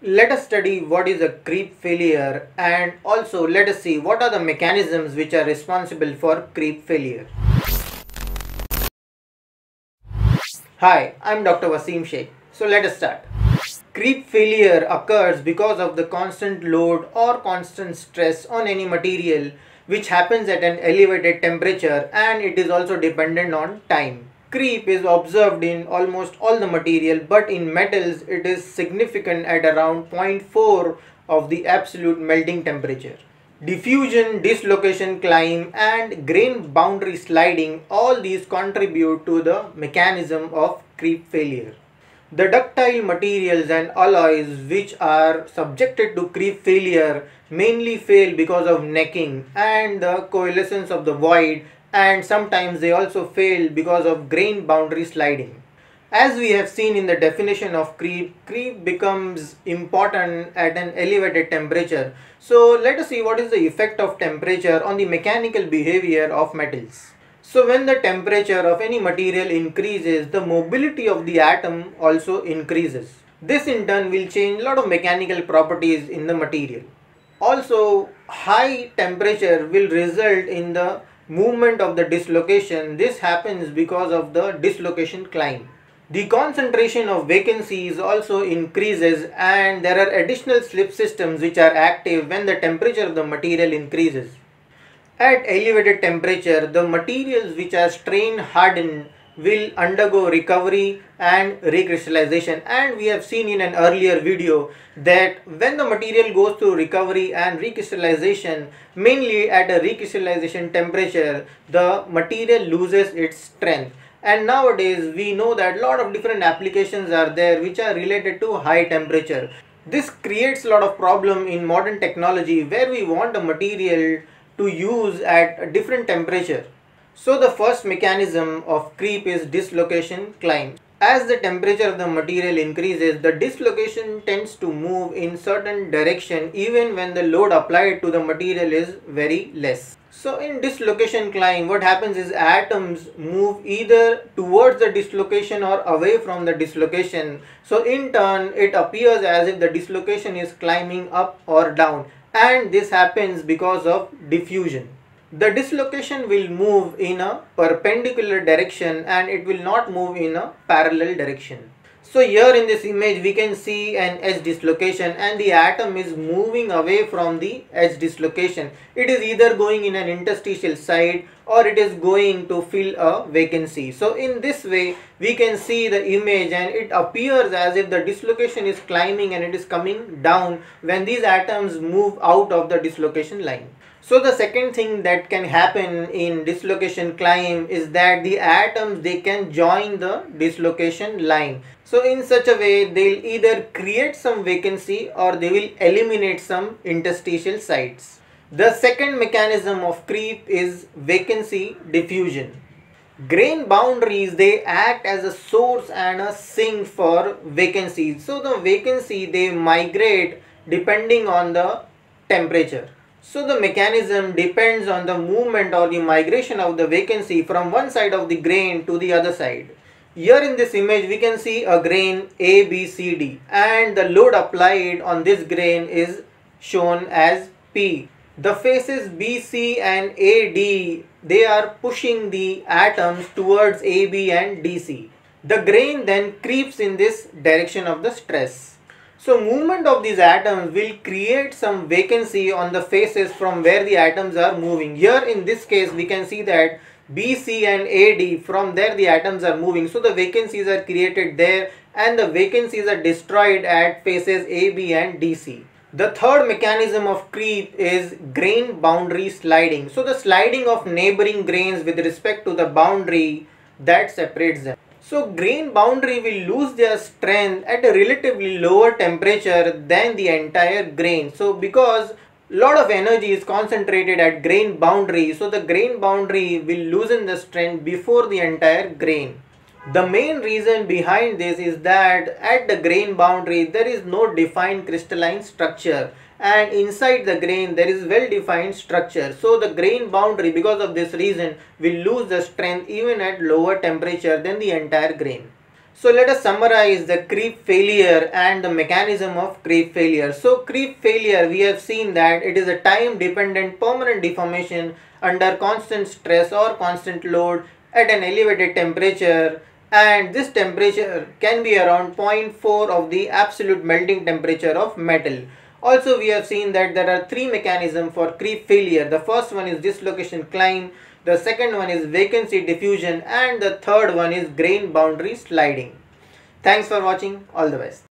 Let us study what is a creep failure, and also let us see what are the mechanisms which are responsible for creep failure. Hi, I'm Dr. Vasim Shaikh. So let us start. Creep failure occurs because of the constant load or constant stress on any material which happens at an elevated temperature, and it is also dependent on time. Creep is observed in almost all the material, but in metals it is significant at around 0.4 of the absolute melting temperature. Diffusion, dislocation, climb and grain boundary sliding, all these contribute to the mechanism of creep failure. The ductile materials and alloys which are subjected to creep failure mainly fail because of necking and the coalescence of the void, and sometimes they also fail because of grain boundary sliding. As we have seen in the definition of creep becomes important at an elevated temperature. So let us see what is the effect of temperature on the mechanical behavior of metals. So when the temperature of any material increases, the mobility of the atom also increases. This in turn will change a lot of mechanical properties in the material. Also, high temperature will result in the movement of the dislocation. This happens because of the dislocation climb. The concentration of vacancies also increases, and there are additional slip systems which are active when the temperature of the material increases. At elevated temperature, the materials which are strain hardened will undergo recovery and recrystallization, and we have seen in an earlier video that when the material goes through recovery and recrystallization, mainly at a recrystallization temperature, the material loses its strength. And nowadays we know that a lot of different applications are there which are related to high temperature. This creates a lot of problem in modern technology where we want a material to use at a different temperature. So the first mechanism of creep is dislocation climb. As the temperature of the material increases, the dislocation tends to move in certain direction even when the load applied to the material is very less. So in dislocation climb, what happens is atoms move either towards the dislocation or away from the dislocation. So in turn, it appears as if the dislocation is climbing up or down, and this happens because of diffusion. The dislocation will move in a perpendicular direction and it will not move in a parallel direction. So here in this image we can see an edge dislocation, and the atom is moving away from the edge dislocation. It is either going in an interstitial side or it is going to fill a vacancy. So in this way we can see the image, and it appears as if the dislocation is climbing and it is coming down when these atoms move out of the dislocation line. So the second thing that can happen in dislocation climb is that the atoms, they can join the dislocation line. So in such a way they'll either create some vacancy or they will eliminate some interstitial sites. The second mechanism of creep is vacancy diffusion. Grain boundaries, they act as a source and a sink for vacancies. So the vacancy, they migrate depending on the temperature. So the mechanism depends on the movement or the migration of the vacancy from one side of the grain to the other side. Here in this image we can see a grain A, B, C, D, and the load applied on this grain is shown as P. The faces B, C and A, D, they are pushing the atoms towards A, B and D, C. The grain then creeps in this direction of the stress. So movement of these atoms will create some vacancy on the faces from where the atoms are moving. Here in this case we can see that B, C and A, D, from there the atoms are moving. So the vacancies are created there, and the vacancies are destroyed at faces A, B and D, C. The third mechanism of creep is grain boundary sliding. So the sliding of neighboring grains with respect to the boundary that separates them. So grain boundary will lose their strength at a relatively lower temperature than the entire grain. So because a lot of energy is concentrated at grain boundary, so the grain boundary will loosen the strength before the entire grain. The main reason behind this is that at the grain boundary there is no defined crystalline structure, and inside the grain there is well defined structure. So the grain boundary, because of this reason, will lose the strength even at lower temperature than the entire grain. So let us summarize the creep failure and the mechanism of creep failure. So creep failure, we have seen that it is a time dependent permanent deformation under constant stress or constant load at an elevated temperature, and this temperature can be around 0.4 of the absolute melting temperature of metal. Also, we have seen that there are three mechanisms for creep failure. The first one is dislocation climb, the second one is vacancy diffusion, and the third one is grain boundary sliding. Thanks for watching. All the best.